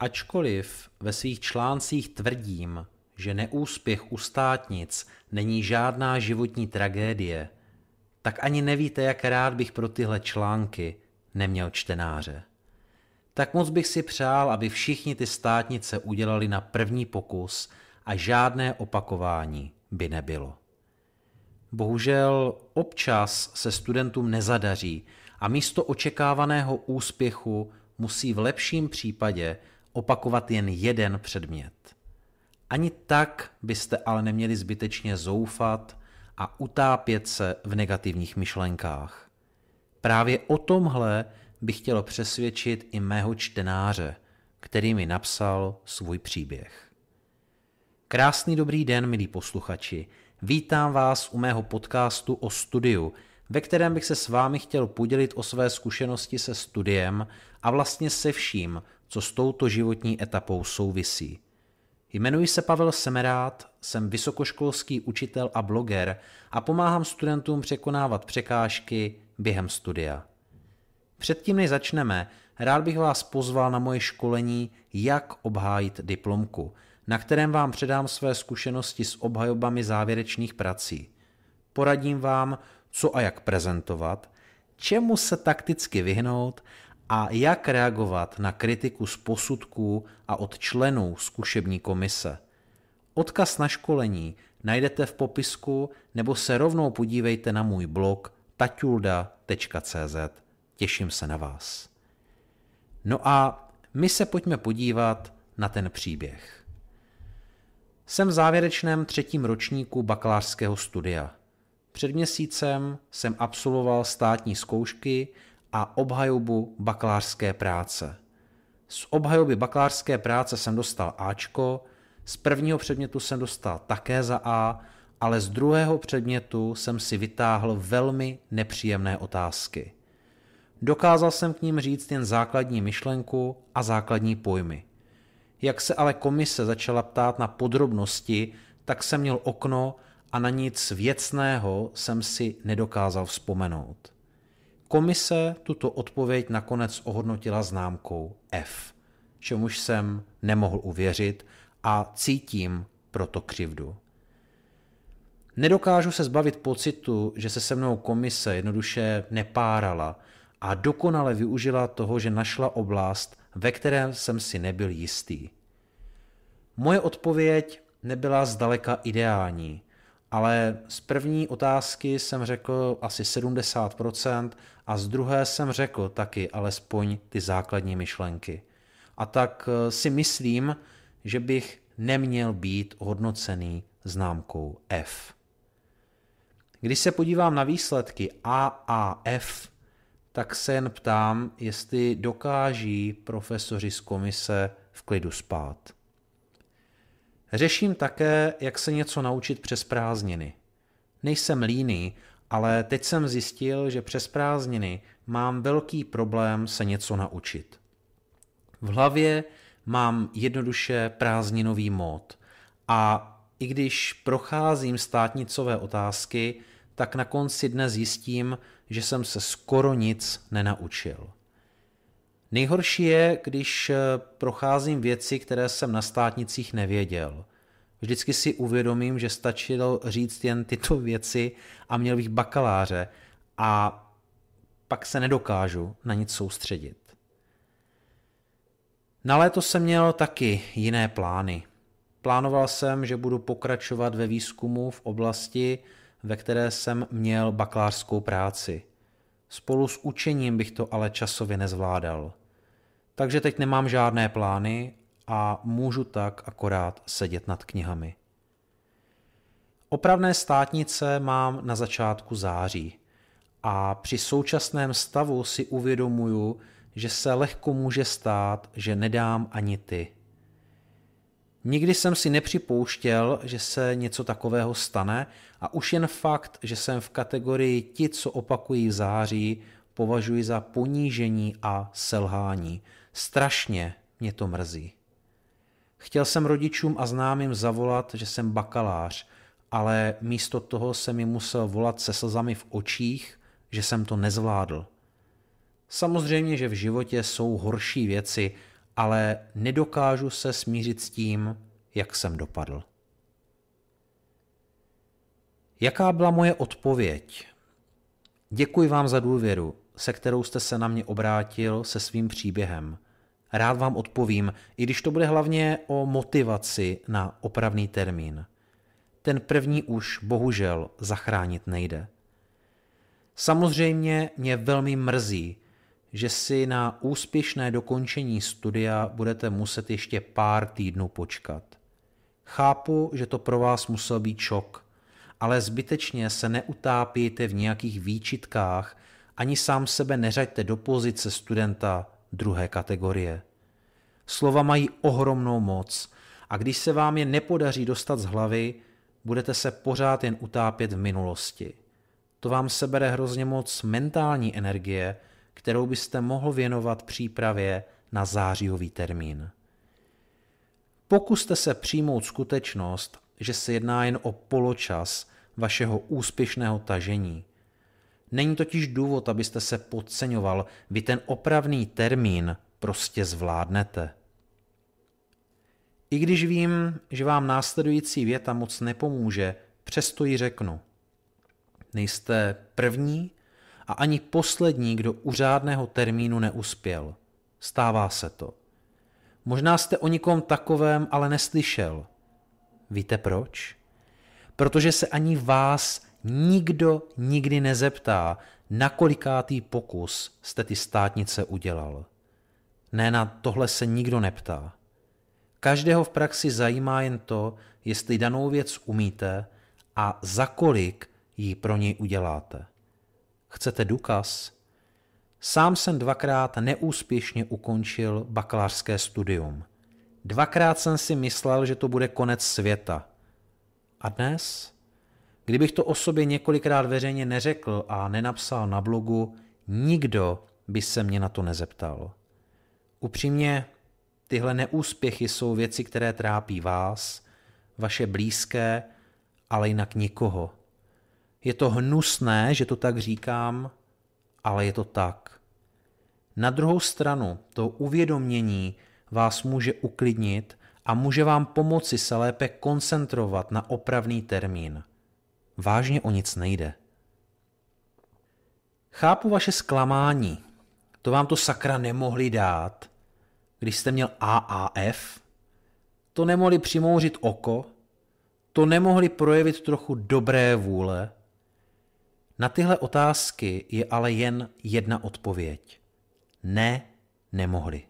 Ačkoliv ve svých článcích tvrdím, že neúspěch u státnic není žádná životní tragédie, tak ani nevíte, jak rád bych pro tyhle články neměl čtenáře. Tak moc bych si přál, aby všichni ty státnice udělali na první pokus a žádné opakování by nebylo. Bohužel občas se studentům nezadaří a místo očekávaného úspěchu musí v lepším případě opakovat jen jeden předmět. Ani tak byste ale neměli zbytečně zoufat a utápět se v negativních myšlenkách. Právě o tomhle bych chtěl přesvědčit i mého čtenáře, který mi napsal svůj příběh. Krásný dobrý den, milí posluchači. Vítám vás u mého podcastu o studiu, ve kterém bych se s vámi chtěl podělit o své zkušenosti se studiem a vlastně se vším, co s touto životní etapou souvisí. Jmenuji se Pavel Semerád, jsem vysokoškolský učitel a bloger a pomáhám studentům překonávat překážky během studia. Předtím, než začneme, rád bych vás pozval na moje školení Jak obhájit diplomku, na kterém vám předám své zkušenosti s obhajobami závěrečných prací. Poradím vám, co a jak prezentovat, čemu se takticky vyhnout a jak reagovat na kritiku z posudků a od členů zkušební komise. Odkaz na školení najdete v popisku nebo se rovnou podívejte na můj blog tatulda.cz. Těším se na vás. No a my se pojďme podívat na ten příběh. Jsem v závěrečném 3. ročníku bakalářského studia. Před měsícem jsem absolvoval státní zkoušky a obhajobu bakalářské práce. Z obhajoby bakalářské práce jsem dostal Ačko, z prvního předmětu jsem dostal také za A, ale z druhého předmětu jsem si vytáhl velmi nepříjemné otázky. Dokázal jsem k nim říct jen základní myšlenku a základní pojmy. Jak se ale komise začala ptát na podrobnosti, tak jsem měl okno a na nic věcného jsem si nedokázal vzpomenout. Komise tuto odpověď nakonec ohodnotila známkou F, čemuž jsem nemohl uvěřit a cítím proto křivdu. Nedokážu se zbavit pocitu, že se mnou komise jednoduše nepárala a dokonale využila toho, že našla oblast, ve které jsem si nebyl jistý. Moje odpověď nebyla zdaleka ideální, ale z první otázky jsem řekl asi 70% a z druhé jsem řekl taky alespoň ty základní myšlenky. A tak si myslím, že bych neměl být hodnocený známkou F. Když se podívám na výsledky A a F, tak se jen ptám, jestli dokáží profesoři z komise v klidu spát. Řeším také, jak se něco naučit přes prázdniny. Nejsem líný, ale teď jsem zjistil, že přes prázdniny mám velký problém se něco naučit. V hlavě mám jednoduše prázdninový mód a i když procházím státnicové otázky, tak na konci dne zjistím, že jsem se skoro nic nenaučil. Nejhorší je, když procházím věci, které jsem na státnicích nevěděl. Vždycky si uvědomím, že stačilo říct jen tyto věci a měl bych bakaláře a pak se nedokážu na nic soustředit. Na léto jsem měl taky jiné plány. Plánoval jsem, že budu pokračovat ve výzkumu v oblasti, ve které jsem měl bakalářskou práci. Spolu s učením bych to ale časově nezvládal. Takže teď nemám žádné plány a můžu tak akorát sedět nad knihami. Opravné státnice mám na začátku září a při současném stavu si uvědomuju, že se lehko může stát, že nedám ani ty. Nikdy jsem si nepřipouštěl, že se něco takového stane a už jen fakt, že jsem v kategorii ti, co opakují v září, považuji za ponížení a selhání. Strašně mě to mrzí. Chtěl jsem rodičům a známým zavolat, že jsem bakalář, ale místo toho jsem jim musel volat se slzami v očích, že jsem to nezvládl. Samozřejmě, že v životě jsou horší věci, ale nedokážu se smířit s tím, jak jsem dopadl. Jaká byla moje odpověď? Děkuji vám za důvěru, se kterou jste se na mě obrátil se svým příběhem. Rád vám odpovím, i když to bude hlavně o motivaci na opravný termín. Ten první už bohužel zachránit nejde. Samozřejmě mě velmi mrzí, že si na úspěšné dokončení studia budete muset ještě pár týdnů počkat. Chápu, že to pro vás musel být šok, ale zbytečně se neutápějte v nějakých výčitkách, ani sám sebe neřaďte do pozice studenta druhé kategorie. Slova mají ohromnou moc a když se vám je nepodaří dostat z hlavy, budete se pořád jen utápět v minulosti. To vám sebere hrozně moc mentální energie, kterou byste mohl věnovat přípravě na zářijový termín. Pokuste se přijmout skutečnost, že se jedná jen o poločas vašeho úspěšného tažení. Není totiž důvod, abyste se podceňoval, vy ten opravný termín prostě zvládnete. I když vím, že vám následující věta moc nepomůže, přesto ji řeknu. Nejste první a ani poslední, kdo u řádného termínu neuspěl. Stává se to. Možná jste o nikom takovém ale neslyšel. Víte proč? Protože se ani vás nikdo nikdy nezeptá, na kolikátý pokus jste ty státnice udělal. Ne, na tohle se nikdo neptá. Každého v praxi zajímá jen to, jestli danou věc umíte a za kolik ji pro něj uděláte. Chcete důkaz? Sám jsem 2krát neúspěšně ukončil bakalářské studium. 2krát jsem si myslel, že to bude konec světa. A dnes? Kdybych to o sobě několikrát veřejně neřekl a nenapsal na blogu, nikdo by se mě na to nezeptal. Upřímně, tyhle neúspěchy jsou věci, které trápí vás, vaše blízké, ale jinak nikoho. Je to hnusné, že to tak říkám, ale je to tak. Na druhou stranu to uvědomění vás může uklidnit a může vám pomoci se lépe koncentrovat na opravný termín. Vážně o nic nejde. Chápu vaše zklamání. To vám to sakra nemohli dát, když jste měl AAF. To nemohli přimouřit oko. To nemohli projevit trochu dobré vůle. Na tyhle otázky je ale jen jedna odpověď. Ne, nemohli.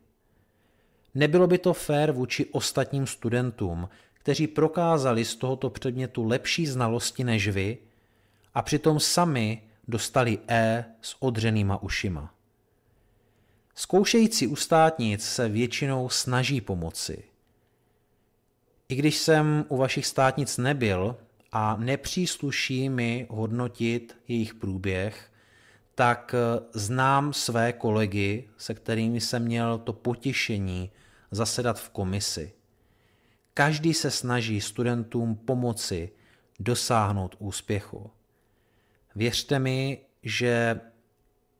Nebylo by to fér vůči ostatním studentům, kteří prokázali z tohoto předmětu lepší znalosti než vy a přitom sami dostali E s odřenýma ušima. Zkoušející u státnic se většinou snaží pomoci. I když jsem u vašich státnic nebyl a nepřísluší mi hodnotit jejich průběh, tak znám své kolegy, se kterými jsem měl to potěšení zasedat v komisi. Každý se snaží studentům pomoci dosáhnout úspěchu. Věřte mi, že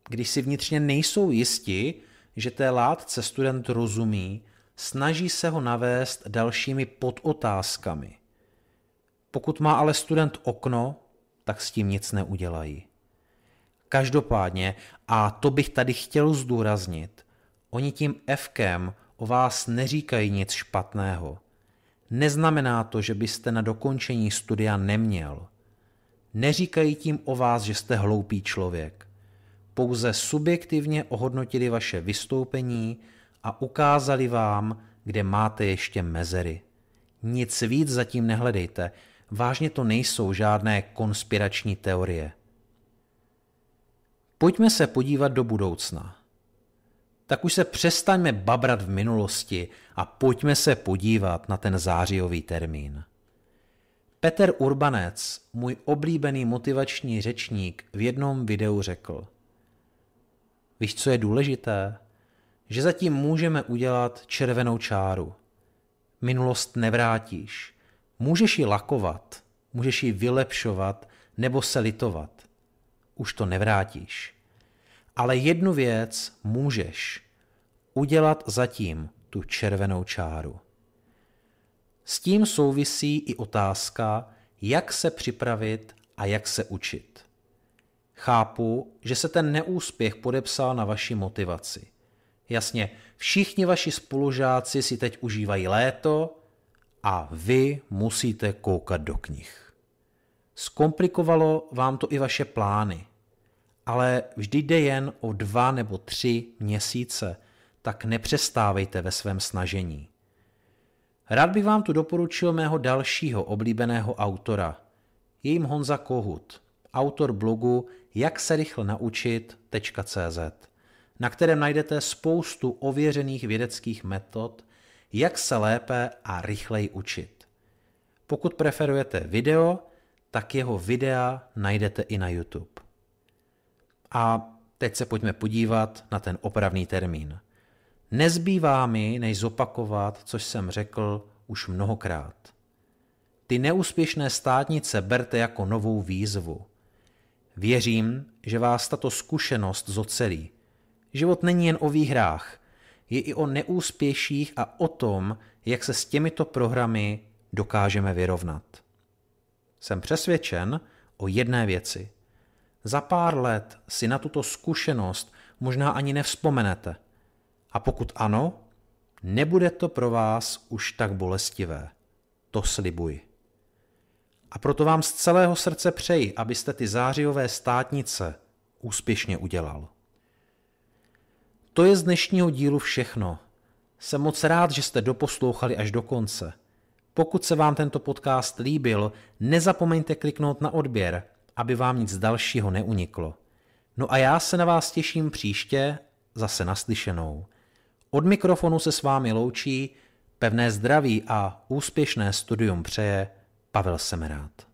když si vnitřně nejsou jisti, že té látce student rozumí, snaží se ho navést dalšími podotázkami. Pokud má ale student okno, tak s tím nic neudělají. Každopádně, a to bych tady chtěl zdůraznit, oni tím Fkem o vás neříkají nic špatného. Neznamená to, že byste na dokončení studia neměl. Neříkají tím o vás, že jste hloupý člověk. Pouze subjektivně ohodnotili vaše vystoupení a ukázali vám, kde máte ještě mezery. Nic víc zatím nehledejte. Vážně to nejsou žádné konspirační teorie. Pojďme se podívat do budoucna. Tak už se přestaňme babrat v minulosti a pojďme se podívat na ten zářijový termín. Peter Urbanec, můj oblíbený motivační řečník, v jednom videu řekl: Víš, co je důležité? Že zatím můžeme udělat červenou čáru. Minulost nevrátíš. Můžeš ji lakovat, můžeš ji vylepšovat nebo se litovat. Už to nevrátíš. Ale jednu věc můžeš udělat zatím tu červenou čáru. S tím souvisí i otázka, jak se připravit a jak se učit. Chápu, že se ten neúspěch podepsal na vaší motivaci. Jasně, všichni vaši spolužáci si teď užívají léto a vy musíte koukat do knih. Zkomplikovalo vám to i vaše plány, ale vždy jde jen o 2 nebo 3 měsíce, tak nepřestávejte ve svém snažení. Rád bych vám tu doporučil mého dalšího oblíbeného autora. Je jím Honza Kohut, autor blogu jak se rychle naučit.cz, na kterém najdete spoustu ověřených vědeckých metod, jak se lépe a rychleji učit. Pokud preferujete video, tak jeho videa najdete i na YouTube. A teď se pojďme podívat na ten opravný termín. Nezbývá mi, než zopakovat, což jsem řekl už mnohokrát. Ty neúspěšné státnice berte jako novou výzvu. Věřím, že vás tato zkušenost zocelí. Život není jen o výhrách, je i o neúspěších a o tom, jak se s těmito programy dokážeme vyrovnat. Jsem přesvědčen o jedné věci. Za pár let si na tuto zkušenost možná ani nevzpomenete. A pokud ano, nebude to pro vás už tak bolestivé. To slibuji. A proto vám z celého srdce přeji, abyste ty zářijové státnice úspěšně udělal. To je z dnešního dílu všechno. Jsem moc rád, že jste doposlouchali až do konce. Pokud se vám tento podcast líbil, nezapomeňte kliknout na odběr, aby vám nic dalšího neuniklo. No a já se na vás těším příště, zase naslyšenou. Od mikrofonu se s vámi loučí, pevné zdraví a úspěšné studium přeje Pavel Semerád.